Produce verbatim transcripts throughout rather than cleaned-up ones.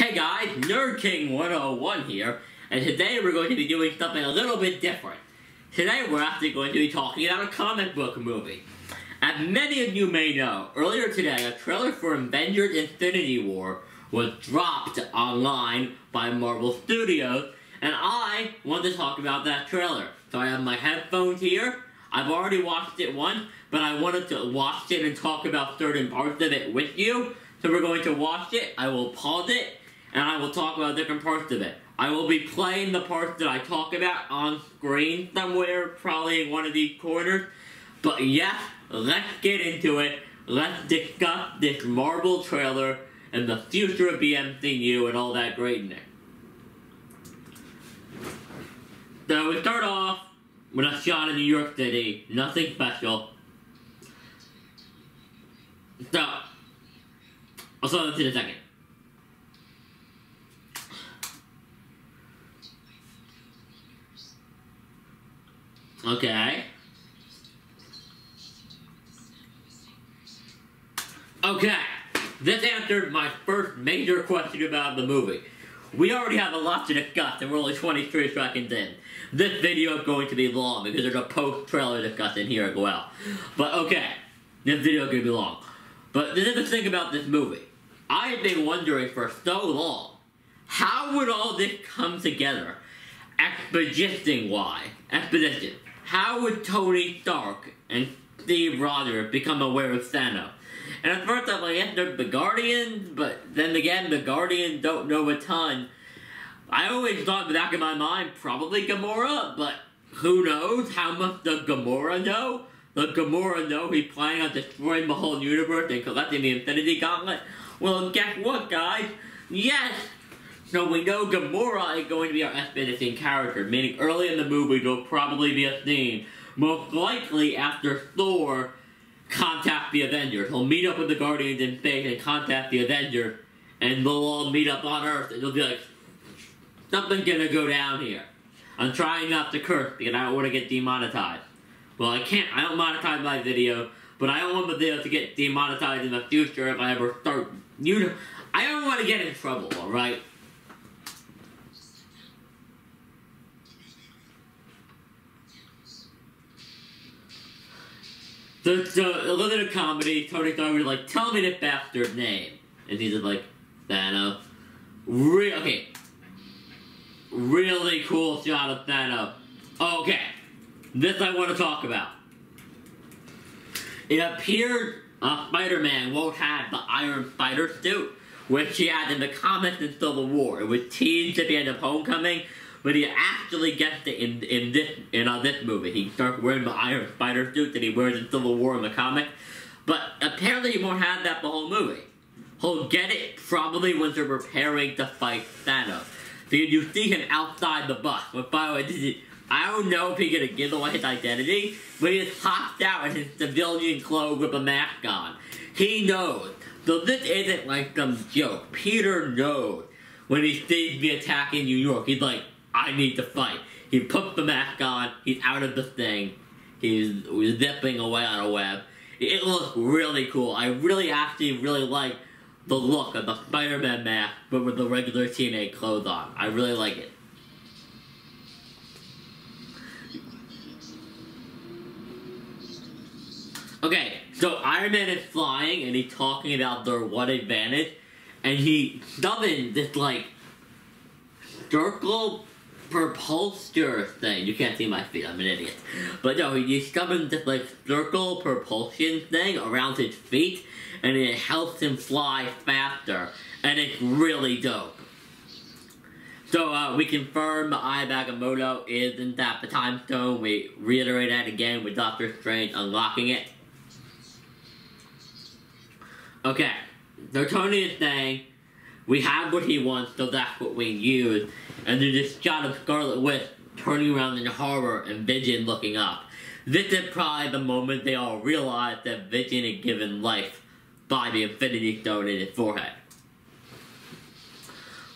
Hey guys, Nerd King one oh one here, and today we're going to be doing something a little bit different. Today we're actually going to be talking about a comic book movie. As many of you may know, earlier today a trailer for Avengers Infinity War was dropped online by Marvel Studios, and I want to talk about that trailer. So I have my headphones here. I've already watched it once, but I wanted to watch it and talk about certain parts of it with you. So we're going to watch it, I will pause it, and I will talk about different parts of it. I will be playing the parts that I talk about on screen somewhere, probably in one of these corners. But yes, let's get into it. Let's discuss this Marvel trailer and the future of the M C U and all that greatness. So we start off with a shot in New York City, nothing special. So, I'll show this in a second. Okay. Okay. This answered my first major question about the movie. We already have a lot to discuss, and we're only twenty-three seconds in. This video is going to be long because there's a post-trailer discussion here as well. But okay, this video is going to be long. But this is the thing about this movie. I have been wondering for so long, how would all this come together, exposition-wise? Exposition. How would Tony Stark and Steve Rogers become aware of Thanos? And at first I was like, yes, they're the Guardians, but then again, the Guardians don't know a ton. I always thought in the back of my mind, probably Gamora, but who knows how much does Gamora know? Does Gamora know he's planning on destroying the whole universe and collecting the Infinity Gauntlet? Well, guess what, guys? Yes! So we know Gamora is going to be our expediting character, meaning early in the movie there'll probably be a scene, most likely after Thor contacts the Avengers. He'll meet up with the Guardians in space and contact the Avengers, and they'll all meet up on Earth, and they'll be like, something's gonna go down here. I'm trying not to curse because I don't want to get demonetized. Well, I can't, I don't monetize my video, but I don't want the video to get demonetized in the future if I ever start, you know, I don't want to get in trouble, alright? So, so, a little bit of comedy, Tony Stark was like, tell me the bastard's name. And he's just like, Thanos. Re okay. Really cool shot of Thanos. Okay. This I want to talk about. It appears uh, Spider-Man won't have the Iron Spider suit, which he had in the comics in Civil War. It was teased at the end of Homecoming, but he actually gets it in in this in uh, this movie. He starts wearing the Iron Spider suit that he wears in Civil War in the comic. But apparently he won't have that the whole movie. He'll get it probably when they're preparing to fight Thanos. Because you see him outside the bus. But by the way, this is, I don't know if he's gonna give away his identity, but he just pops out in his civilian clothes with a mask on. He knows. So this isn't like some joke. Peter knows when he sees the attack in New York. He's like, I need to fight. He puts the mask on, he's out of the thing, he's zipping away on a web. It looks really cool. I really actually really like the look of the Spider-Man mask, but with the regular T N A clothes on. I really like it. Okay, so Iron Man is flying and he's talking about their one advantage, and he summons this like circle propulsor thing. You can't see my feet, I'm an idiot. But no, he summons this like circle propulsion thing around his feet, and it helps him fly faster, and it's really dope. So, uh, we confirm Ai Bagamoto is in that the time stone. We reiterate that again with Doctor Strange unlocking it. Okay, so Tony is saying, we have what he wants, so that's what we use. And there's this shot of Scarlet Witch turning around in horror and Vision looking up. This is probably the moment they all realize that Vision is given life by the Infinity Stone in his forehead.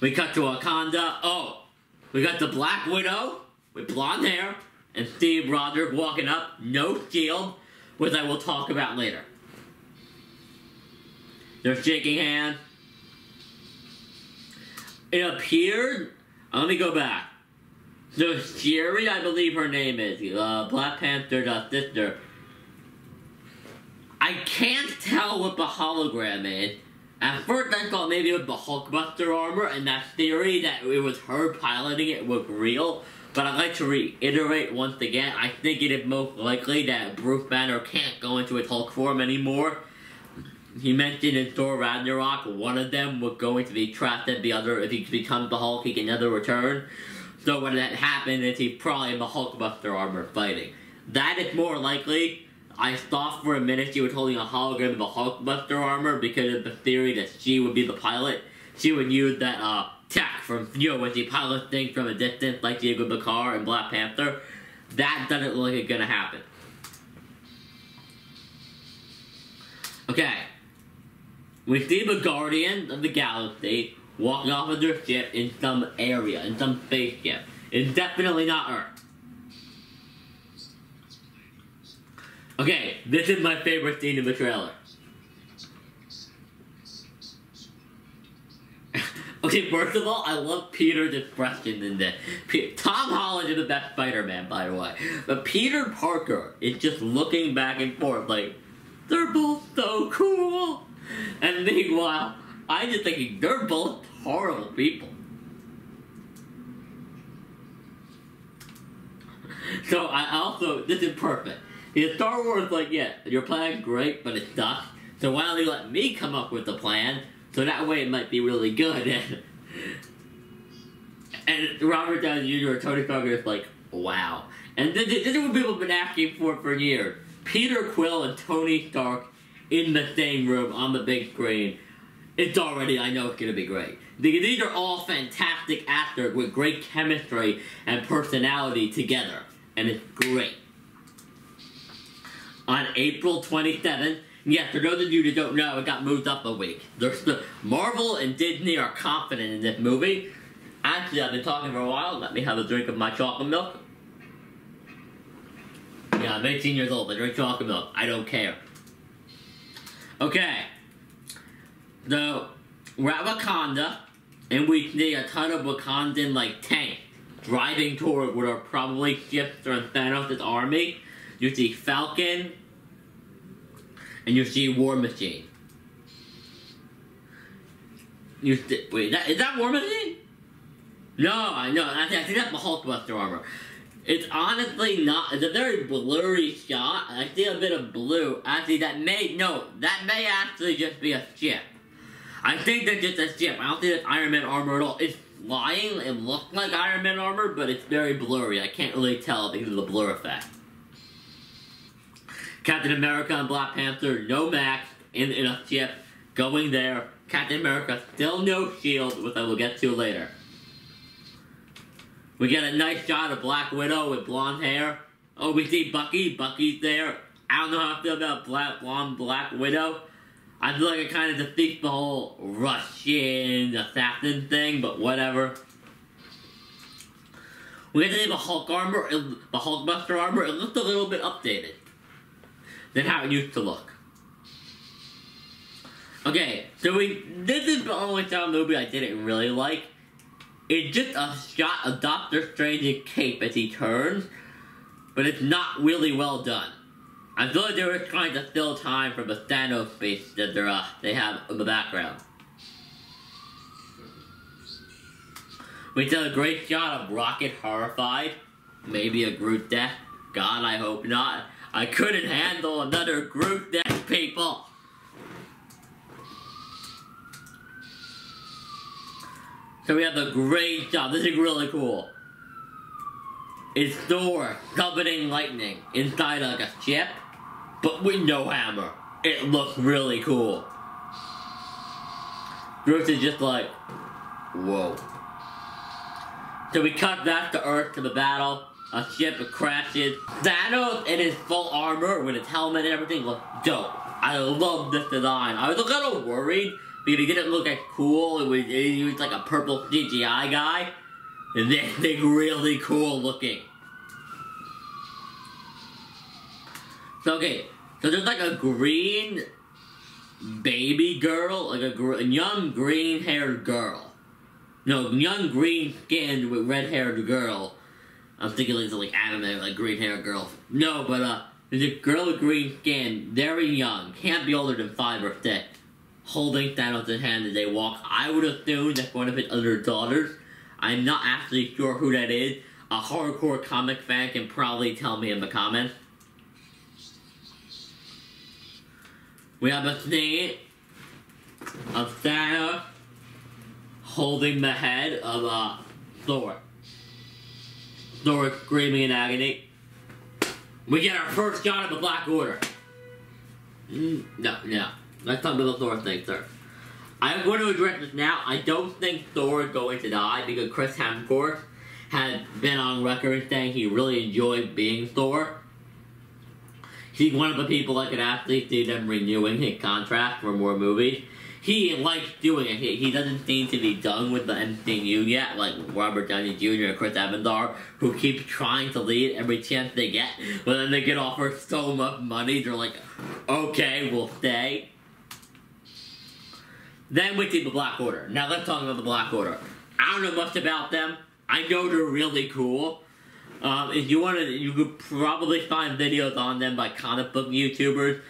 We cut to Wakanda. Oh, we got the Black Widow with blonde hair and Steve Rogers walking up, no shield, which I will talk about later. They're shaking hands. it appeared. Let me go back. So Shuri, I believe her name is, uh, Black Panther's uh, sister. I can't tell what the hologram is. At first I thought maybe it was the Hulkbuster armor, and that theory that it was her piloting it was real. But I'd like to reiterate once again, I think it is most likely that Bruce Banner can't go into his Hulk form anymore. He mentioned in Thor Ragnarok, one of them would go into the trap that the other, if he becomes the Hulk, he can never return. So when that happened, is he's probably in the Hulkbuster armor fighting. That is more likely. I thought for a minute she was holding a hologram of the Hulkbuster armor because of the theory that she would be the pilot. She would use that, uh, tech from, you know, when she pilots things from a distance like she did with the car and Black Panther. That doesn't look like it's gonna happen. Okay. We see the Guardian of the Galaxy walking off of their ship in some area, in some spaceship. It's definitely not Earth. Okay, this is my favorite scene in the trailer. Okay, first of all, I love Peter's expression in this. Pe Tom Holland is the best Spider-Man, by the way. But Peter Parker is just looking back and forth like, they're both so cool. And meanwhile, I'm just thinking, they're both horrible people. So I also, this is perfect. Yeah, Star Wars, like, yeah, your plan's great, but it sucks. So why don't you let me come up with the plan? So that way it might be really good. And, and Robert Downey Junior and Tony Stark is like, wow. And this, this is what people have been asking for for years. Peter Quill and Tony Stark in the same room on the big screen. It's already, I know it's going to be great. These are all fantastic actors with great chemistry and personality together. And it's great. On April twenty-seventh, yes, for those of you that don't know, it got moved up a week. There's the, Marvel and Disney are confident in this movie. Actually, I've been talking for a while. Let me have a drink of my chocolate milk. Yeah, I'm eighteen years old. I drink chocolate milk. I don't care. Okay. So, we're at Wakanda, and we see a ton of Wakandan, like, tanks driving toward what are probably ships from Thanos' army. You see Falcon, and you see War Machine. You see, wait, is that, is that War Machine? No, I know, I think that's the Hulkbuster armor. It's honestly not, it's a very blurry shot, I see a bit of blue. Actually, that may, no, that may actually just be a ship. I think that's just a ship, I don't think that's Iron Man armor at all. It's flying, it looks like Iron Man armor, but it's very blurry. I can't really tell because of the blur effect. Captain America and Black Panther, no mask, in, in a ship, going there. Captain America, still no shield, which I will get to later. We get a nice shot of Black Widow with blonde hair. Oh, we see Bucky. Bucky's there. I don't know how I feel about black, blonde Black Widow. I feel like it kind of defeats the whole Russian assassin thing, but whatever. We get to see the Hulk armor, the Hulkbuster armor. It looks a little bit updated than how it used to look. Okay, so we, this is the only time movie I didn't really like. It's just a shot of Doctor Strange's cape as he turns, but it's not really well done. I feel like they were trying to fill time from the Thanos face that they're, uh, they have in the background. We did a great shot of Rocket horrified, maybe a Groot death. God, I hope not. I couldn't handle another group death, people! So we have the great job. This is really cool. It's Thor summoning lightning inside like a ship, but with no hammer. It looks really cool. Groot is just like, whoa. So we cut back to Earth to the battle. A ship crashes. Thanos in his full armor with his helmet and everything looks dope. I love this design. I was a little worried because he didn't look as cool. It was, he was like a purple C G I guy. And this thing really cool looking. So okay, so there's like a green baby girl, like a, gr a young green haired girl. you know, young green skin with red haired girl. I'm thinking like, like anime, like green haired girl. No, but uh, there's a girl with green skin, very young, can't be older than five or six, holding Thanos in hand as they walk. I would assume that's one of his other daughters. I'm not actually sure who that is. A hardcore comic fan can probably tell me in the comments. We have a scene of Thanos holding the head of uh, Thor. Thor is screaming in agony. We get our first shot of the Black Order. Mm, no, no. Let's talk about the Thor thing, sir. I'm going to address this now. I don't think Thor is going to die because Chris Hemsworth has been on record saying he really enjoyed being Thor. He's one of the people that could actually see them renewing his contract for more movies. He likes doing it. He, he doesn't seem to be done with the M C U yet, like Robert Downey Junior and Chris Evans are, who keep trying to leave every chance they get, but then they get offered so much money, they're like, okay, we'll stay. Then we see the Black Order. Now let's talk about the Black Order. I don't know much about them. I know they're really cool. Um, if you want to, you could probably find videos on them by comic book YouTubers.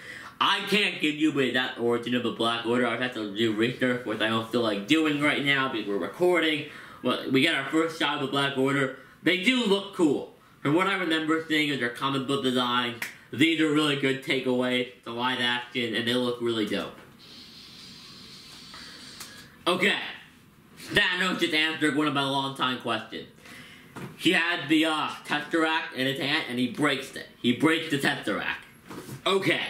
I can't give you that origin of the Black Order. I've had to do research, which I don't feel like doing right now because we're recording. Well, we got our first shot of the Black Order. They do look cool. And what I remember seeing is their comic book design. These are really good takeaways, the live action, and they look really dope. Okay. Thanos just answered one of my long-time questions. He had the uh, Tesseract in his hand, and he breaks it. He breaks the Tesseract. Okay.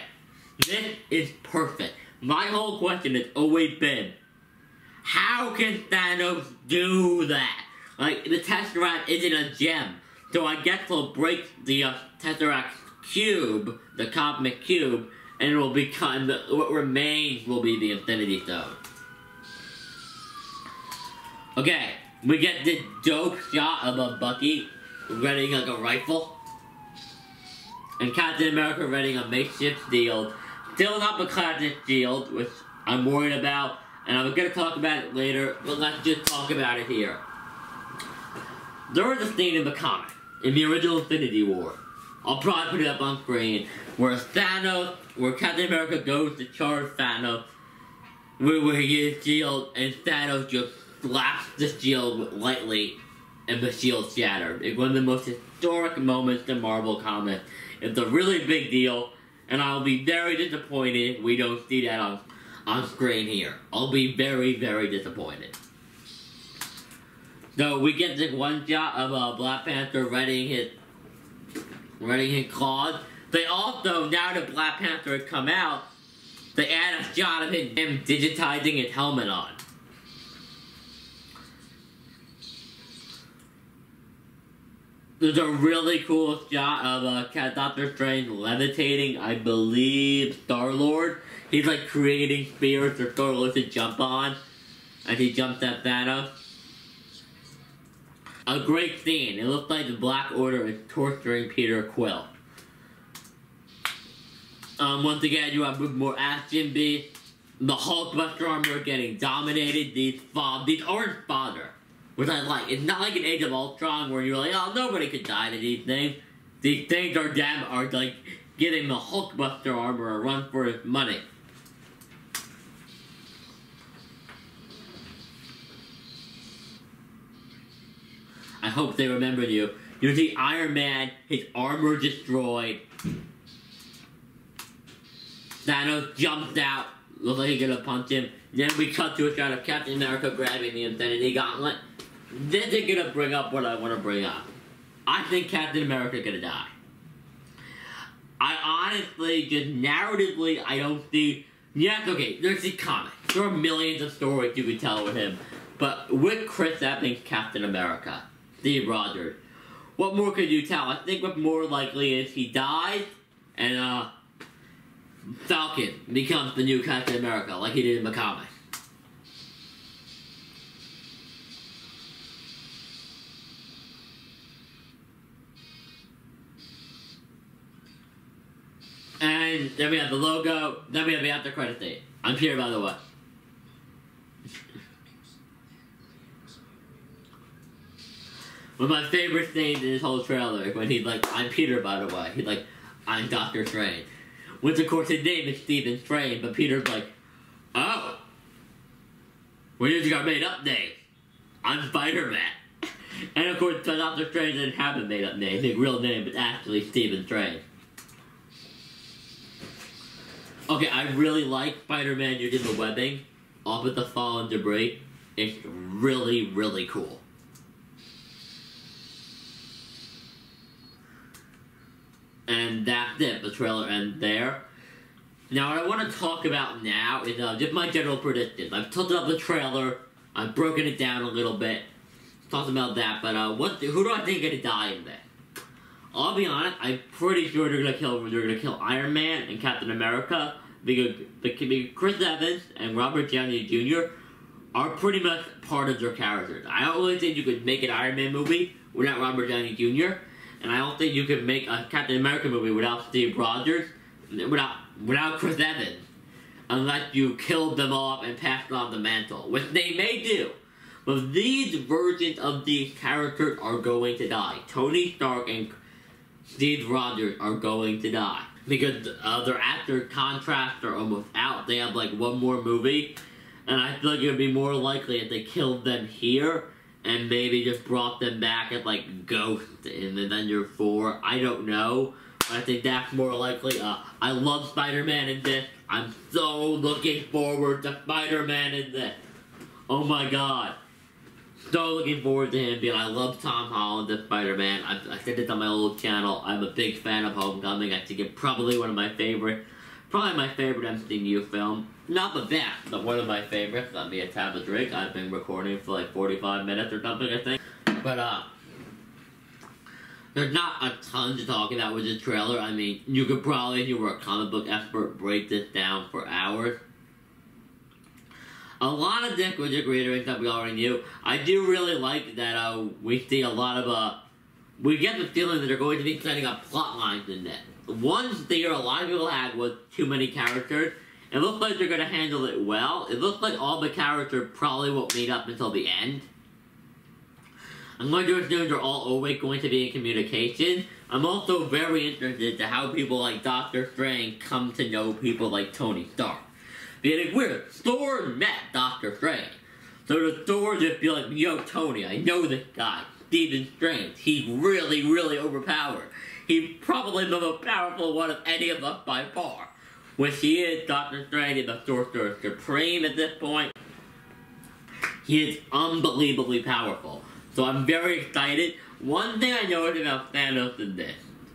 This is perfect. My whole question has always been, how can Thanos do that? Like, the Tesseract isn't a gem, so I guess he'll break the uh, Tesseract cube, the cosmic cube, and it will become, the, what remains will be the Infinity Stone. Okay, we get this dope shot of a Bucky readying like a rifle. And Captain America readying a makeshift shield. Still not the classic shield, which I'm worried about, and I'm gonna talk about it later, but let's just talk about it here. There was a scene in the comic, in the original Infinity War. I'll probably put it up on screen, where Thanos, where Captain America goes to charge Thanos, where he is shield, and Thanos just slaps the shield lightly, and the shield shattered. It's one of the most historic moments in Marvel Comics. It's a really big deal, and I'll be very disappointed if we don't see that on, on screen here. I'll be very, very disappointed. So we get this one shot of uh, Black Panther readying his, readying his claws. They also, now that Black Panther has come out, they add a shot of him digitizing his helmet on. There's a really cool shot of uh, Doctor Strange levitating, I believe, Star-Lord. He's like creating spears for Star-Lord to jump on, and he jumps at Thanos. A great scene. It looks like the Black Order is torturing Peter Quill. Um, once again, you have more action beats. The Hulkbuster army are getting dominated. These, uh, these aren't fodder. Which I like. It's not like an Age of Ultron where you're like, oh, nobody could die to these things. These things are damn, are like giving the Hulkbuster armor a run for his money. I hope they remembered you. You see Iron Man, his armor destroyed. Thanos jumps out. Looks like he's gonna punch him. Then we cut to a shot of Captain America grabbing the Infinity Gauntlet. Then they're gonna bring up what I wanna bring up. I think Captain America's gonna die. I honestly, just narratively, I don't see. Yes, okay, there's the comics. There are millions of stories you could tell with him. But with Chris Evans, Captain America, Steve Rogers, what more could you tell? I think what's more likely is he dies, and uh, Falcon becomes the new Captain America, like he did in the comics. And then we have the logo, then we have the after credit date. I'm here, by the way. But my favorite thing in this whole trailer, when he's like, I'm Peter, by the way. He's like, I'm Doctor Strange. Which, of course, his name is Stephen Strange, but Peter's like, oh. We just got made up names. I'm Spider-Man. And, of course, Doctor Strange didn't have a made up name. His real name is actually Stephen Strange. Okay, I really like Spider-Man using the webbing off of the fallen debris. It's really, really cool. And that's it. The trailer ends there. Now, what I want to talk about now is uh, just my general predictions. I've tilted up the trailer. I've broken it down a little bit. Talked about that, but uh, what? Who do I think is going to die in there? I'll be honest. I'm pretty sure they're going to kill. They're going to kill Iron Man and Captain America because, because Chris Evans and Robert Downey Junior are pretty much part of their characters. I don't really think you could make an Iron Man movie without Robert Downey Junior And I don't think you could make a Captain America movie without Steve Rogers, without without Chris Evans, unless you killed them off and passed on the mantle, which they may do. But these versions of these characters are going to die. Tony Stark and Steve Rogers are going to die because uh, their actor contracts are almost out. They have like one more movie, and I feel like it would be more likely if they killed them here and maybe just brought them back as like ghosts in Avengers four. I don't know, but I think that's more likely. Uh, I love Spider-Man in this. I'm so looking forward to Spider-Man in this. Oh my god. So looking forward to him being. I love Tom Holland as Spider-Man. I, I said this on my old channel. I'm a big fan of Homecoming. I think it's probably one of my favorite, probably my favorite M C U film. Not the best, but one of my favorites. Got me a tab of drink. I've been recording for like forty-five minutes or something, I think. But, uh, there's not a ton to talk about with this trailer. I mean, you could probably, if you were a comic book expert, break this down for hours. A lot of this was just reiterating stuff we already knew. I do really like that, uh, we see a lot of, uh, we get the feeling that they're going to be setting up plot lines in this. One theory a lot of people had was too many characters. It looks like they're going to handle it well. It looks like all the characters probably won't meet up until the end. I'm going to assume they're all always going to be in communication. I'm also very interested to how people like Doctor Strange come to know people like Tony Stark. Being weird, Thor met Doctor Strange. So the Thor just be like, yo Tony, I know this guy, Stephen Strange. He's really, really overpowered. He's probably the most powerful one of any of us by far. Which he is, Doctor Strange is the Sorcerer Supreme at this point. He is unbelievably powerful. So I'm very excited. One thing I noticed about Thanos is this,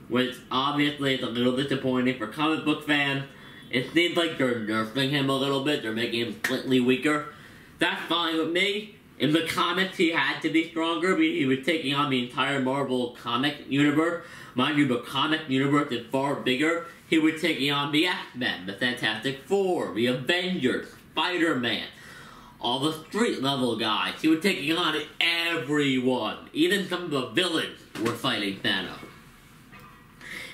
which obviously is a little disappointing for comic book fans. It seems like they're nerfing him a little bit. They're making him slightly weaker. That's fine with me. In the comics, he had to be stronger because he was taking on the entire Marvel comic universe. Mind you, the comic universe is far bigger. He was taking on the X-Men, the Fantastic Four, the Avengers, Spider-Man, all the street-level guys. He was taking on everyone. Even some of the villains were fighting Thanos.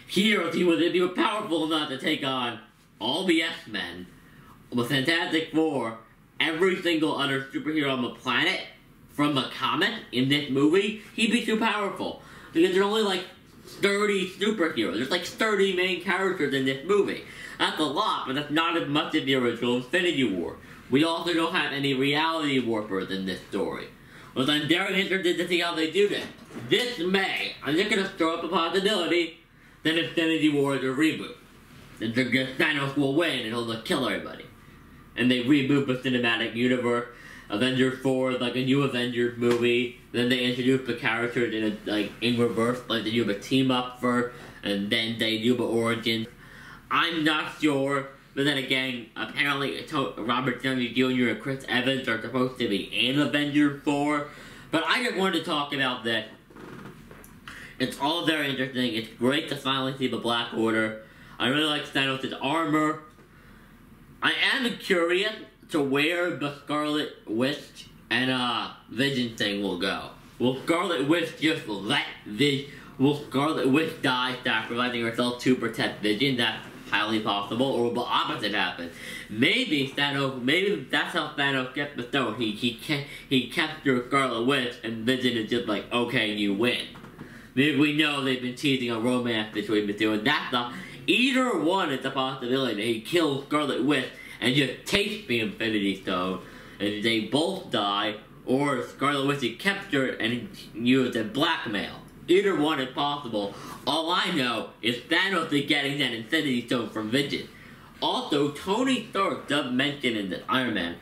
Here, he was, he was powerful enough to take on all the X-Men, the Fantastic Four, every single other superhero on the planet from the comic in this movie. He'd be too powerful because there's only like thirty superheroes. There's like thirty main characters in this movie. That's a lot, but that's not as much as the original Infinity War. We also don't have any reality warpers in this story. Well, I'm very interested to see how they do this. This May, I'm just gonna throw up a possibility that Infinity War is a reboot. That Thanos will win and he'll kill everybody. And they reboot the cinematic universe. Avengers four is like a new Avengers movie. Then they introduce the characters in a, like in reverse, like they do a team up first, and then they do the origin. I'm not sure, but then again, apparently Robert Downey Junior and Chris Evans are supposed to be in Avengers four. But I just wanted to talk about this. It's all very interesting. It's great to finally see the Black Order. I really like Thanos' armor. I am curious to where the Scarlet Witch and uh, Vision thing will go. Will Scarlet Witch just let Vision? Will Scarlet Witch die sacrificing herself to protect Vision? That's highly possible, or the opposite happen. Maybe Thanos, maybe that's how Thanos kept the stone. He he kept he kept your Scarlet Witch, and Vision is just like, okay, you win. Maybe we know they've been teasing a romance between the two, and that's the either one is a possibility. He kills Scarlet Witch and just takes the Infinity Stone, and they both die, or Scarlet Witch is captured and used as blackmail. Either one is possible. All I know is Thanos is getting that Infinity Stone from Vision. Also, Tony Stark does mention in the Iron Man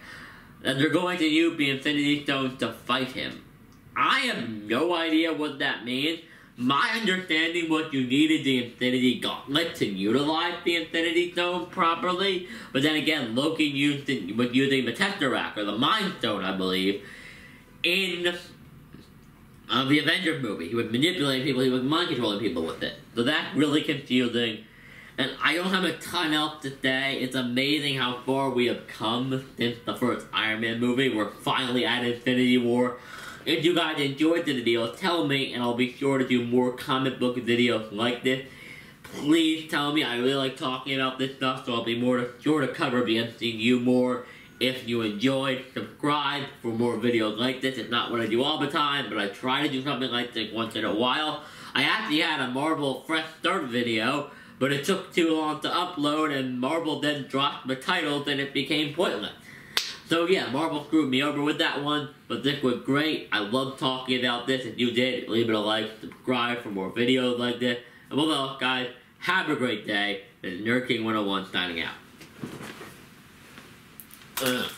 that they're going to use the Infinity Stones to fight him. I have no idea what that means. My understanding was you needed the Infinity Gauntlet to utilize the Infinity Stone properly, but then again, Loki used it with using the Tesseract, or the Mind Stone, I believe, in uh, the Avengers movie. He was manipulating people, he was mind controlling people with it. So that's really confusing, and I don't have a ton else to say. It's amazing how far we have come since the first Iron Man movie. We're finally at Infinity War. If you guys enjoyed the video, tell me, and I'll be sure to do more comic book videos like this. Please tell me. I really like talking about this stuff, so I'll be more to, sure to cover the M C U more. If you enjoyed, subscribe for more videos like this. It's not what I do all the time, but I try to do something like this once in a while. I actually had a Marvel Fresh Start video, but it took too long to upload, and Marvel then dropped the titles, and it became pointless. So yeah, Marvel screwed me over with that one, but this was great. I love talking about this. If you did, leave it a like, subscribe for more videos like this. And above all, guys, have a great day. This is NerdKing one oh one signing out. Ugh.